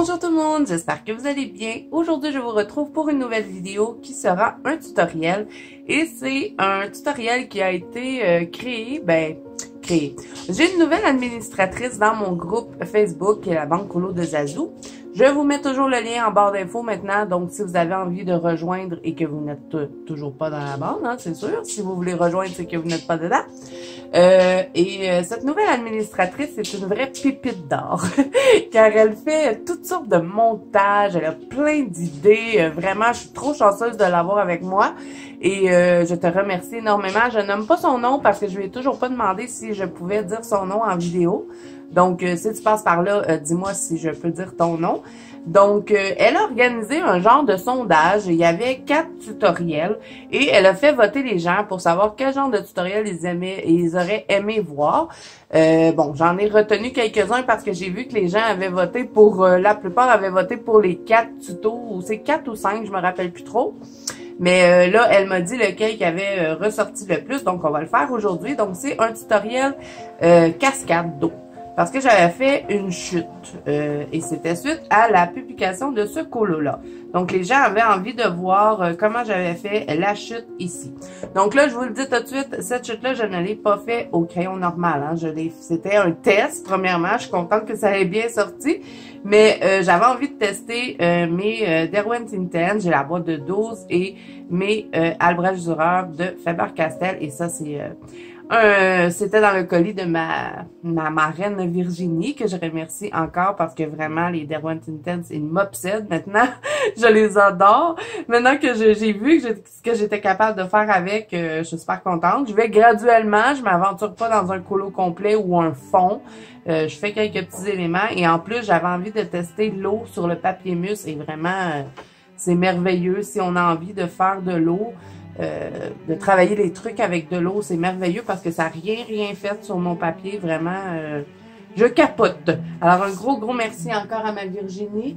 Bonjour tout le monde, j'espère que vous allez bien. Aujourd'hui, je vous retrouve pour une nouvelle vidéo qui sera un tutoriel. Et c'est un tutoriel qui a été créé. J'ai une nouvelle administratrice dans mon groupe Facebook qui est la Bande Colo de Zazou. Je vous mets toujours le lien en barre d'infos maintenant, donc si vous avez envie de rejoindre et que vous n'êtes toujours pas dans la bande, hein, c'est sûr. Si vous voulez rejoindre, c'est que vous n'êtes pas dedans. Cette nouvelle administratrice, c'est une vraie pépite d'or, car elle fait toutes sortes de montages, elle a plein d'idées. Vraiment, je suis trop chanceuse de l'avoir avec moi et je te remercie énormément. Je nomme pas son nom parce que je lui ai toujours pas demandé si je pouvais dire son nom en vidéo. Donc, si tu passes par là, dis-moi si je peux dire ton nom. Donc, elle a organisé un genre de sondage. Il y avait 4 tutoriels et elle a fait voter les gens pour savoir quel genre de tutoriel ils auraient aimé voir. Bon, j'en ai retenu quelques-uns parce que j'ai vu que les gens avaient voté pour... la plupart avaient voté pour les 4 tutos, ou c'est 4 ou 5, je me rappelle plus trop. Mais là, elle m'a dit lequel qui avait ressorti le plus, donc on va le faire aujourd'hui. Donc, c'est un tutoriel cascade d'eau. Parce que j'avais fait une chute et c'était suite à la publication de ce colo-là. Donc, les gens avaient envie de voir comment j'avais fait la chute ici. Donc là, je vous le dis tout de suite, cette chute-là, je ne l'ai pas fait au crayon normal. Hein. C'était un test, premièrement. Je suis contente que ça ait bien sorti. Mais j'avais envie de tester mes Derwent Inktense. J'ai la boîte de 12 et mes Albrecht Dürer de Faber-Castell. Et ça, c'est... c'était dans le colis de ma marraine Virginie, que je remercie encore parce que vraiment, les Derwent Inktense, ils m'obsèdent maintenant. Je les adore. Maintenant que j'ai vu ce que j'étais capable de faire avec, je suis super contente. Je vais graduellement, je m'aventure pas dans un colo complet ou un fond. Je fais quelques petits éléments et en plus, j'avais envie de tester l'eau sur le papier mus et vraiment, c'est merveilleux si on a envie de faire de l'eau. De travailler les trucs avec de l'eau, c'est merveilleux parce que ça n'a rien fait sur mon papier, vraiment, je capote. Alors, un gros merci encore à ma Virginie.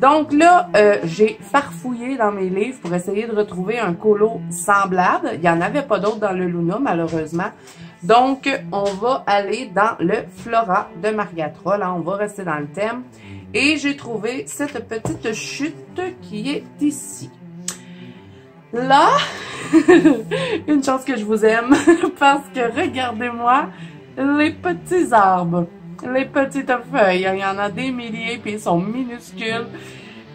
Donc là, j'ai farfouillé dans mes livres pour essayer de retrouver un colo semblable. Il n'y en avait pas d'autres dans le Luna, malheureusement. Donc, on va aller dans le Flora de Maria Trolle. On va rester dans le thème. Et j'ai trouvé cette petite chute qui est ici. Là, une chance que je vous aime, parce que regardez-moi les petits arbres, les petites feuilles. Il y en a des milliers, puis ils sont minuscules.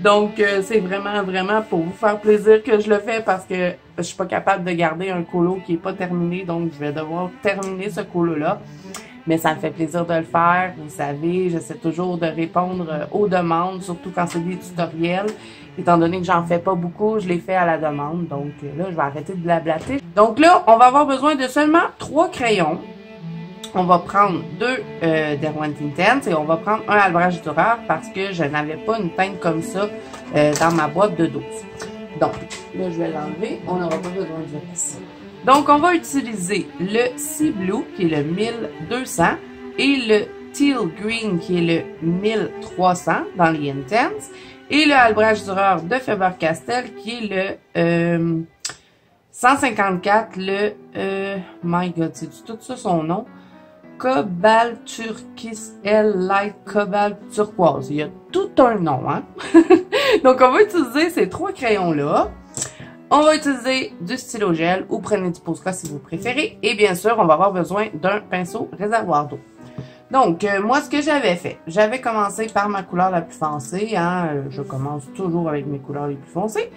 Donc, c'est vraiment pour vous faire plaisir que je le fais, parce que je suis pas capable de garder un colo qui est pas terminé, donc je vais devoir terminer ce colo-là. Mais ça me fait plaisir de le faire. Vous savez, j'essaie toujours de répondre aux demandes, surtout quand c'est des tutoriels. Étant donné que j'en fais pas beaucoup, je les fais à la demande. Donc là, je vais arrêter de blablater. Donc là, on va avoir besoin de seulement 3 crayons. On va prendre 2 Derwent Inktense et on va prendre un Albrecht Dürer parce que je n'avais pas une teinte comme ça dans ma boîte de 12. Donc là, je vais l'enlever. On n'aura pas besoin de ça. Donc, on va utiliser le Sea Blue, qui est le 1200, et le Teal Green, qui est le 1300 dans les Inktense, et le Albrecht Dürer de Faber-Castell, qui est le 154, le... my God, c'est tout ça son nom? Cobalt Turquoise, Light Cobalt Turquoise. Il y a tout un nom, hein? Donc, on va utiliser ces 3 crayons-là. On va utiliser du stylo gel ou prenez du Posca si vous préférez. Et bien sûr, on va avoir besoin d'un pinceau réservoir d'eau. Donc, moi, ce que j'avais fait, j'avais commencé par ma couleur la plus foncée. Hein, je commence toujours avec mes couleurs les plus foncées.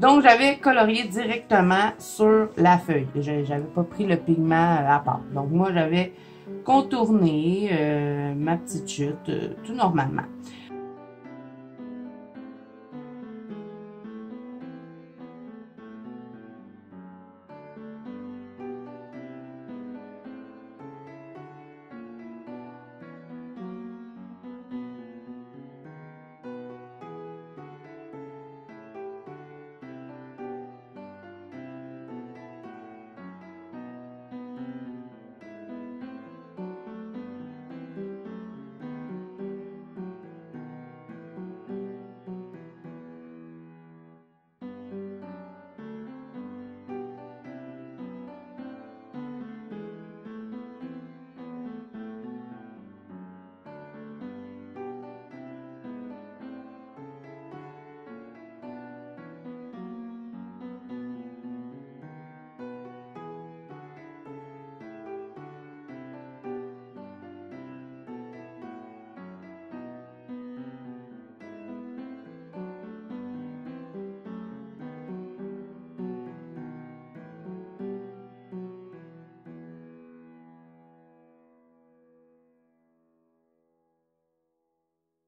Donc, j'avais colorié directement sur la feuille. J'avais pas pris le pigment à part. Donc, moi, j'avais contourné ma petite chute tout normalement.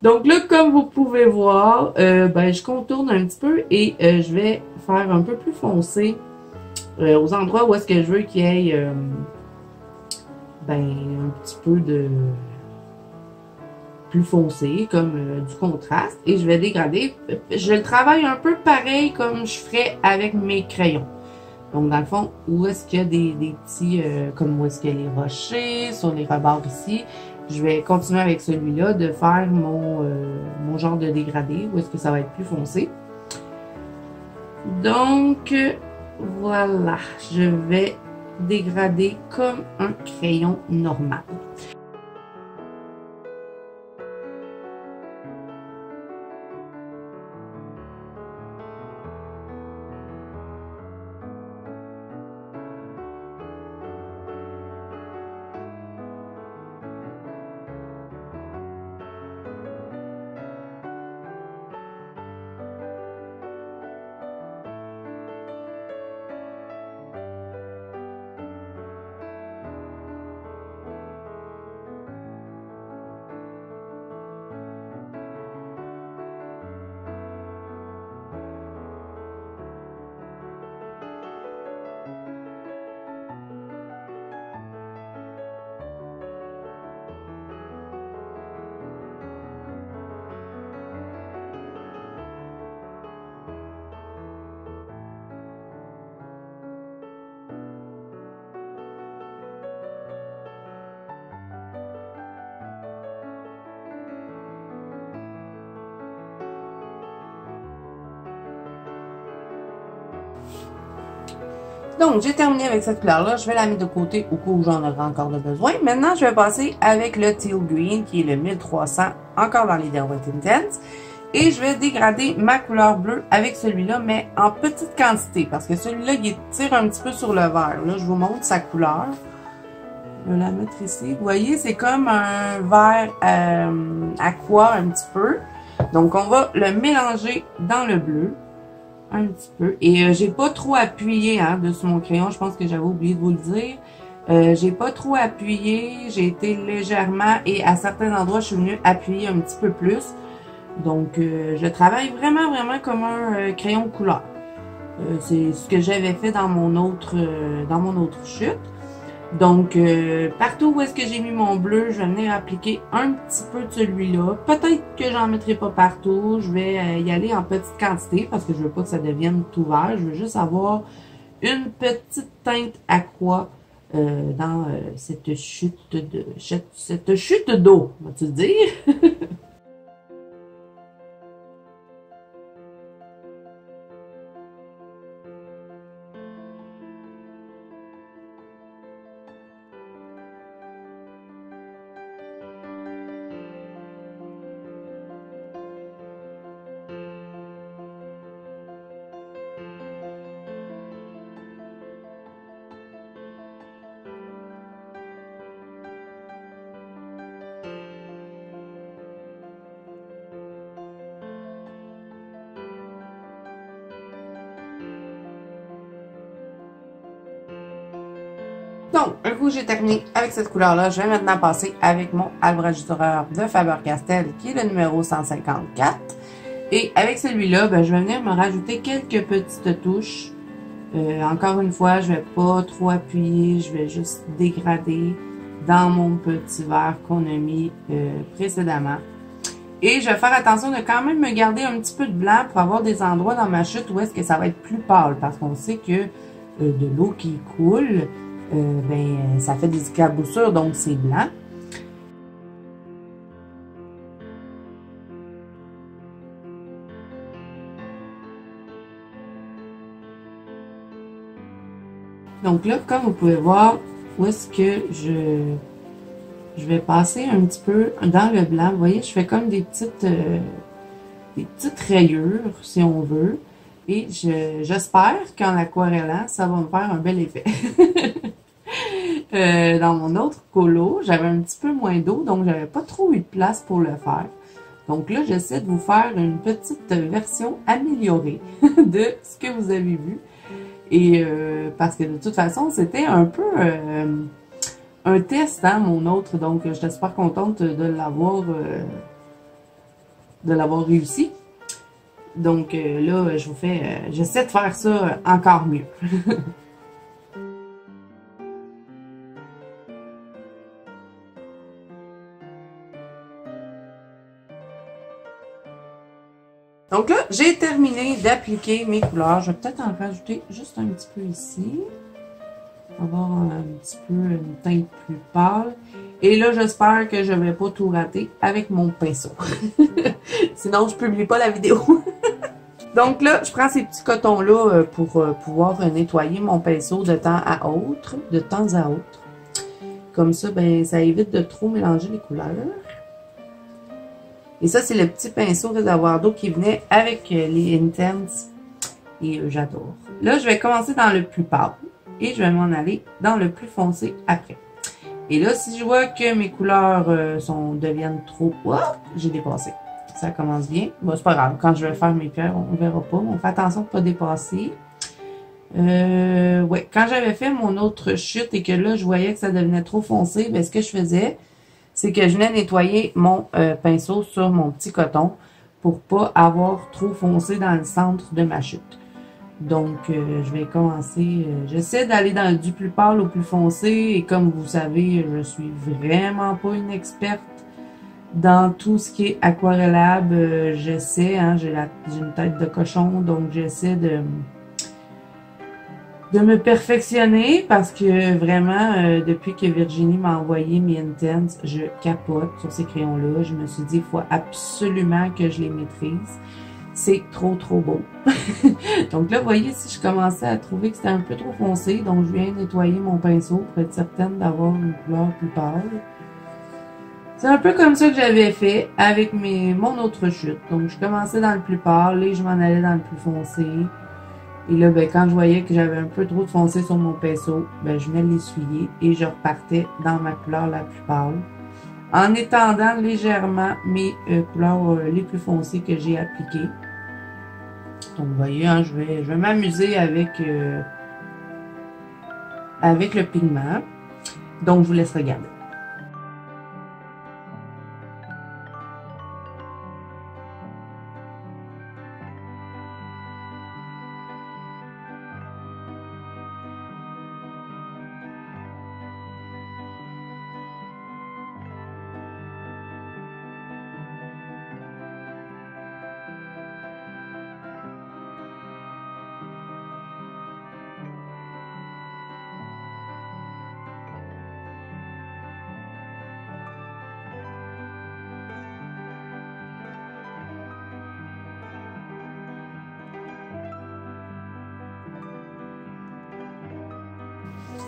Donc là, comme vous pouvez voir, ben, je contourne un petit peu et je vais faire un peu plus foncé aux endroits où est-ce que je veux qu'il y ait ben, un petit peu de plus foncé, comme du contraste. Et je vais dégrader. Je le travaille un peu pareil comme je ferais avec mes crayons. Donc dans le fond, où est-ce qu'il y a des petits, comme où est-ce qu'il y a les rochers, sur les rebords ici. Je vais continuer avec celui-là de faire mon, mon genre de dégradé, où est-ce que ça va être plus foncé. Donc, voilà, je vais dégrader comme un crayon normal. Donc, j'ai terminé avec cette couleur-là. Je vais la mettre de côté au cas où j'en aurai encore de besoin. Maintenant, je vais passer avec le Teal Green, qui est le 1300, encore dans les Derwent Inktense. Et je vais dégrader ma couleur bleue avec celui-là, mais en petite quantité, parce que celui-là, il tire un petit peu sur le vert. Là, je vous montre sa couleur. Je vais la mettre ici. Vous voyez, c'est comme un vert aqua un petit peu. Donc, on va le mélanger dans le bleu. Un petit peu. Et j'ai pas trop appuyé dessus mon crayon. Je pense que j'avais oublié de vous le dire. J'ai pas trop appuyé. J'ai été légèrement et à certains endroits, je suis venue appuyer un petit peu plus. Donc, je travaille vraiment comme un crayon de couleur. C'est ce que j'avais fait dans mon autre chute. Donc, partout où est-ce que j'ai mis mon bleu, je vais venir appliquer un petit peu de celui-là. Peut-être que j'en mettrai pas partout. Je vais y aller en petite quantité parce que je veux pas que ça devienne tout vert. Je veux juste avoir une petite teinte aqua dans cette chute de cette chute d'eau, vas-tu dire? Donc, un coup j'ai terminé avec cette couleur-là, je vais maintenant passer avec mon Albrecht Dürer de Faber-Castell, qui est le numéro 154. Et avec celui-là, ben, je vais venir me rajouter quelques petites touches. Encore une fois, je vais pas trop appuyer, je vais juste dégrader dans mon petit verre qu'on a mis précédemment. Et je vais faire attention de quand même me garder un petit peu de blanc pour avoir des endroits dans ma chute où est-ce que ça va être plus pâle, parce qu'on sait que de l'eau qui coule, ben, ça fait des éclaboussures, donc c'est blanc. Donc là, comme vous pouvez voir, où est-ce que je vais passer un petit peu dans le blanc. Vous voyez, je fais comme des petites rayures, si on veut. Et j'espère qu'en aquarellant, ça va me faire un bel effet. Dans mon autre colo, j'avais un petit peu moins d'eau, donc j'avais pas trop eu de place pour le faire. Donc là, j'essaie de vous faire une petite version améliorée de ce que vous avez vu. Et parce que de toute façon, c'était un peu un test, mon autre. Donc, je suis super contente de l'avoir de l'avoir réussi. Donc là, je vous fais, j'essaie de faire ça encore mieux. Donc là, j'ai terminé d'appliquer mes couleurs. Je vais peut-être en rajouter juste un petit peu ici. Avoir un petit peu une teinte plus pâle. Et là, j'espère que je ne vais pas tout rater avec mon pinceau. Sinon, je ne publie pas la vidéo. Donc là, je prends ces petits cotons-là pour pouvoir nettoyer mon pinceau de temps à autre. Comme ça, ben, ça évite de trop mélanger les couleurs. Et ça, c'est le petit pinceau réservoir d'eau qui venait avec les Inktense. Et j'adore. Là, je vais commencer dans le plus pâle. Et je vais m'en aller dans le plus foncé après. Et là, si je vois que mes couleurs deviennent trop... Oh, j'ai dépassé. Ça commence bien. Bon, c'est pas grave. Quand je vais faire mes pierres, on ne verra pas. On fait attention de ne pas dépasser. Ouais. Quand j'avais fait mon autre chute et que là, je voyais que ça devenait trop foncé, ben, ce que je faisais, c'est que je venais nettoyer mon pinceau sur mon petit coton pour pas avoir trop foncé dans le centre de ma chute. Donc, je vais commencer, j'essaie d'aller dans du plus pâle au plus foncé et comme vous savez, je suis vraiment pas une experte dans tout ce qui est aquarellable. J'essaie, hein, j'ai une tête de cochon, donc j'essaie de me perfectionner parce que vraiment, depuis que Virginie m'a envoyé mes Inktense, je capote sur ces crayons-là. Je me suis dit, il faut absolument que je les maîtrise. C'est trop beau. Donc là, vous voyez, si je commençais à trouver que c'était un peu trop foncé, donc je viens nettoyer mon pinceau pour être certaine d'avoir une couleur plus pâle. C'est un peu comme ça que j'avais fait avec mon autre chute. Donc je commençais dans le plus pâle et je m'en allais dans le plus foncé. Et là, ben, quand je voyais que j'avais un peu trop de foncé sur mon pinceau, ben, je venais l'essuyer et je repartais dans ma couleur la plus pâle. En étendant légèrement mes couleurs les plus foncées que j'ai appliquées. Donc, vous voyez, hein, je vais m'amuser avec le pigment. Donc, je vous laisse regarder.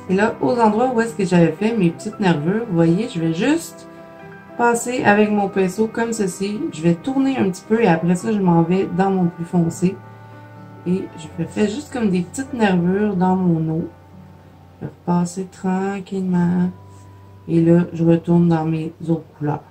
Et là, aux endroits où est-ce que j'avais fait mes petites nervures, vous voyez, je vais juste passer avec mon pinceau comme ceci. Je vais tourner un petit peu et après ça, je m'en vais dans mon plus foncé. Et je fais juste comme des petites nervures dans mon eau. Je vais repasser tranquillement. Et là, je retourne dans mes autres couleurs.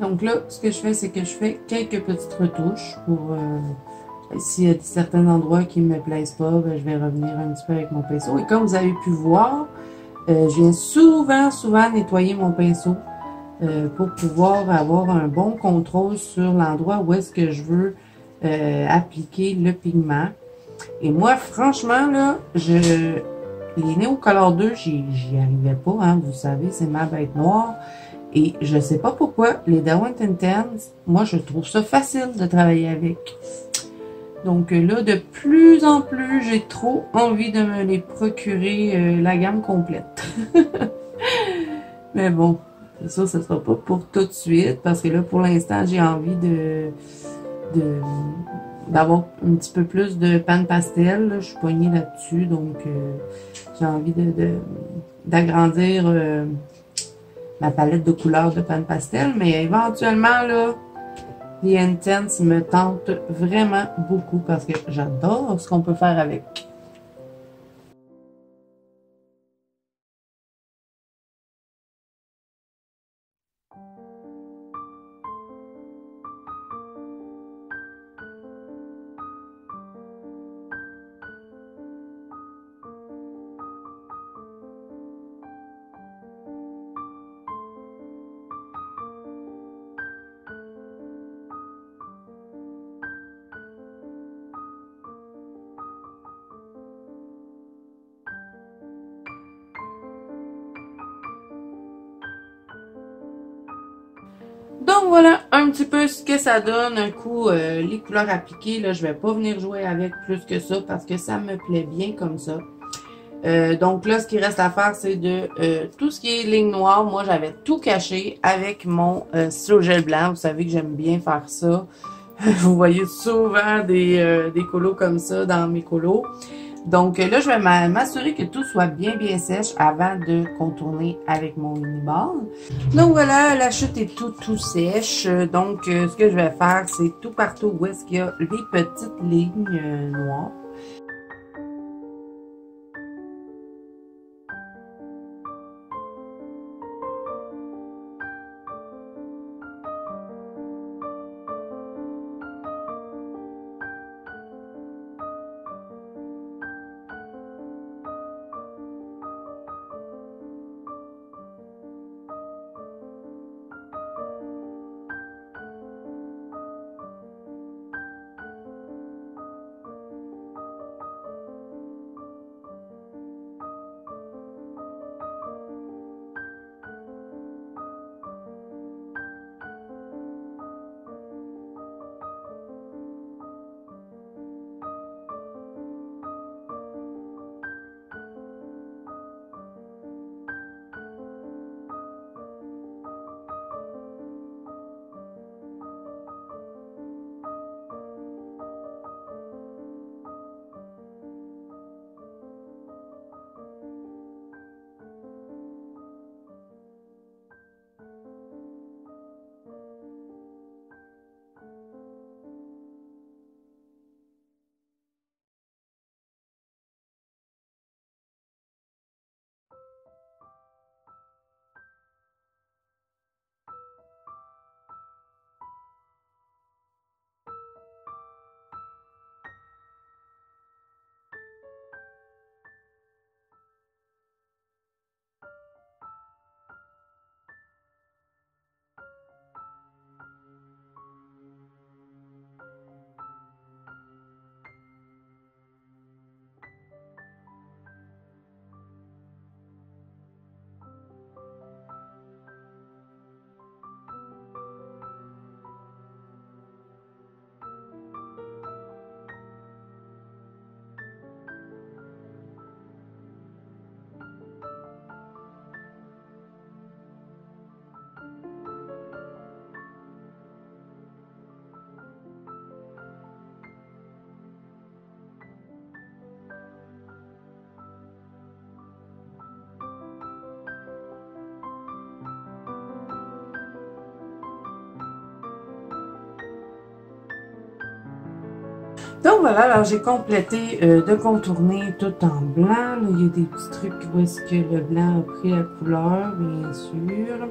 Donc là, ce que je fais, c'est que je fais quelques petites retouches pour, s'il y a certains endroits qui ne me plaisent pas, ben, je vais revenir un petit peu avec mon pinceau. Et comme vous avez pu voir, je viens souvent nettoyer mon pinceau pour pouvoir avoir un bon contrôle sur l'endroit où est-ce que je veux appliquer le pigment. Et moi, franchement, là, les Néocolor 2, j'y arrivais pas, hein, vous savez, c'est ma bête noire. Et je sais pas pourquoi, les Derwent Inktense, moi, je trouve ça facile de travailler avec. Donc là, de plus en plus, j'ai trop envie de me les procurer la gamme complète. Mais bon, c'est sûr, ce sera pas pour tout de suite, parce que là, pour l'instant, j'ai envie d'avoir un petit peu plus de panne pastel. Là. Je suis poignée là-dessus, donc j'ai envie d'agrandir ma palette de couleurs de panne pastel. Mais éventuellement, là, les Inktense me tentent vraiment beaucoup parce que j'adore ce qu'on peut faire avec. Donc voilà un petit peu ce que ça donne, un coup les couleurs appliquées, là je vais pas venir jouer avec plus que ça parce que ça me plaît bien comme ça. Donc là ce qui reste à faire c'est de tout ce qui est ligne noire, moi j'avais tout caché avec mon stylo gel blanc, vous savez que j'aime bien faire ça. Vous voyez souvent des colos comme ça dans mes colos. Donc là je vais m'assurer que tout soit bien sèche avant de contourner avec mon mini-ball. Donc voilà, la chute est tout sèche. Donc ce que je vais faire c'est tout partout où est-ce qu'il y a les petites lignes noires. Donc voilà, alors j'ai complété de contourner tout en blanc. Là, il y a des petits trucs où est-ce que le blanc a pris la couleur, bien sûr.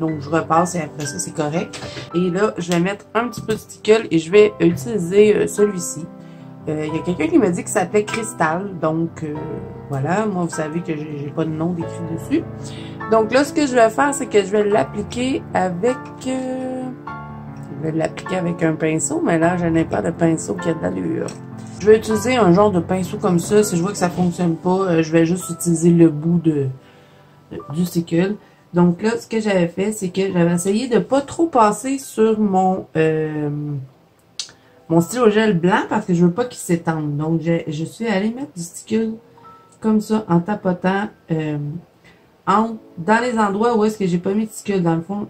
Donc je repasse et après ça, c'est correct. Et là, je vais mettre un petit peu de stickle et je vais utiliser celui-ci. Il y a quelqu'un qui m'a dit que ça s'appelait Cristal. Donc voilà, moi vous savez que j'ai pas de nom d'écrit dessus. Donc là, ce que je vais faire, c'est que je vais l'appliquer avec... vais l'appliquer avec un pinceau, mais là, je n'ai pas de pinceau qui a de l'allure. Je vais utiliser un genre de pinceau comme ça. Si je vois que ça fonctionne pas, je vais juste utiliser le bout du cicule. Donc là, ce que j'avais fait, c'est que j'avais essayé de pas trop passer sur mon stylo gel blanc parce que je veux pas qu'il s'étende. Donc, je suis allée mettre du sticule comme ça en tapotant dans les endroits où est-ce que j'ai pas mis de sticule, dans le fond,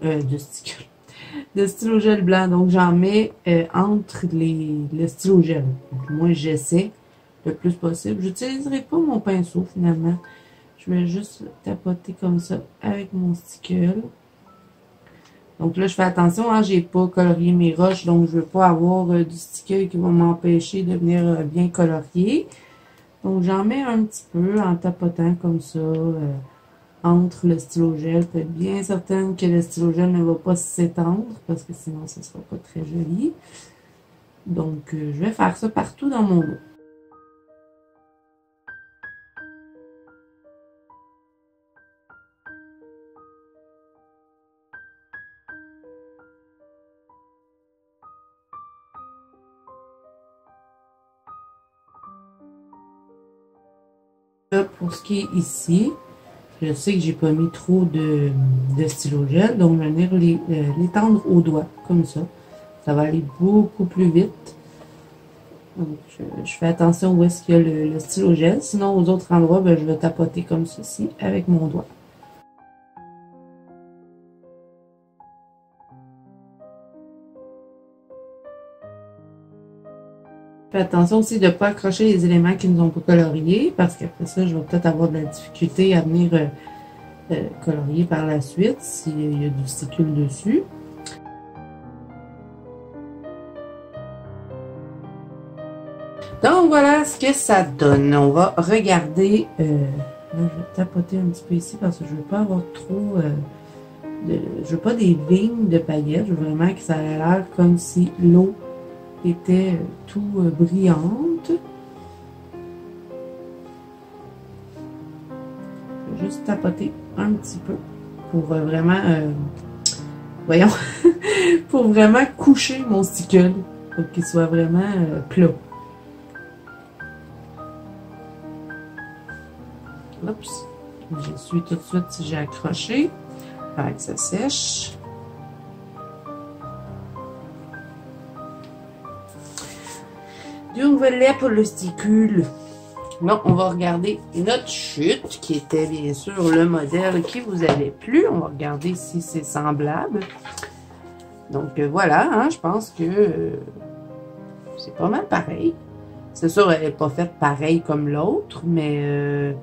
de stylo gel blanc. Donc, j'en mets entre le stylo gel. Donc, moi, j'essaie le plus possible. J'utiliserai pas mon pinceau finalement. Je vais juste tapoter comme ça avec mon sticule. Donc là, je fais attention, hein, j'ai pas colorié mes roches, donc je veux pas avoir du sticule qui va m'empêcher de venir bien colorier. Donc j'en mets un petit peu en tapotant comme ça entre le stylo gel. Je suis bien certaine que le stylo gel ne va pas s'étendre parce que sinon ce sera pas très joli. Donc je vais faire ça partout dans mon dos. Là, pour ce qui est ici, je sais que j'ai pas mis trop de stylo gel, donc je vais venir l'étendre au doigt, comme ça. Ça va aller beaucoup plus vite. Donc, je fais attention où est-ce qu'il y a le stylo gel. Sinon, aux autres endroits, ben, je vais tapoter comme ceci avec mon doigt. Fais attention aussi de ne pas accrocher les éléments qui ne sont pas coloriés, parce qu'après ça, je vais peut-être avoir de la difficulté à venir colorier par la suite s'il y a du sticule dessus. Donc voilà ce que ça donne. On va regarder. Là, je vais tapoter un petit peu ici parce que je ne veux pas avoir trop. Je veux pas des vignes de paillettes. Je veux vraiment que ça ait l'air comme si l'eau était tout brillante. Je vais juste tapoter un petit peu pour vraiment voyons pour vraiment coucher mon sticule pour qu'il soit vraiment plat. Oups, j'essuie tout de suite si j'ai accroché pour que ça sèche. Donc voilà pour le sticule. Donc on va regarder notre chute qui était bien sûr le modèle qui vous avait plu. On va regarder si c'est semblable. Donc voilà, hein, je pense que c'est pas mal pareil. C'est sûr, elle n'est pas faite pareil comme l'autre, mais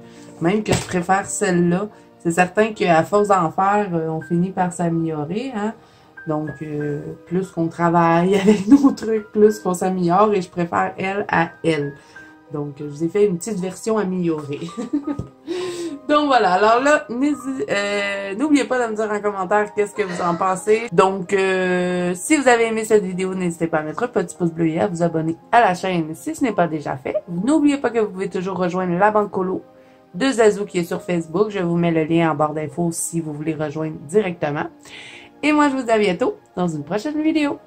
même que je préfère celle-là. C'est certain qu'à force d'en faire, on finit par s'améliorer, hein. Donc, plus qu'on travaille avec nos trucs, plus qu'on s'améliore et je préfère elle à elle. Donc, je vous ai fait une petite version améliorée. Donc, voilà. Alors là, n'oubliez pas de me dire en commentaire qu'est-ce que vous en pensez. Donc, si vous avez aimé cette vidéo, n'hésitez pas à mettre un petit pouce bleu et à vous abonner à la chaîne si ce n'est pas déjà fait. N'oubliez pas que vous pouvez toujours rejoindre la Bande Colo de Zazou qui est sur Facebook. Je vous mets le lien en barre d'infos si vous voulez rejoindre directement. Et moi, je vous dis à bientôt dans une prochaine vidéo.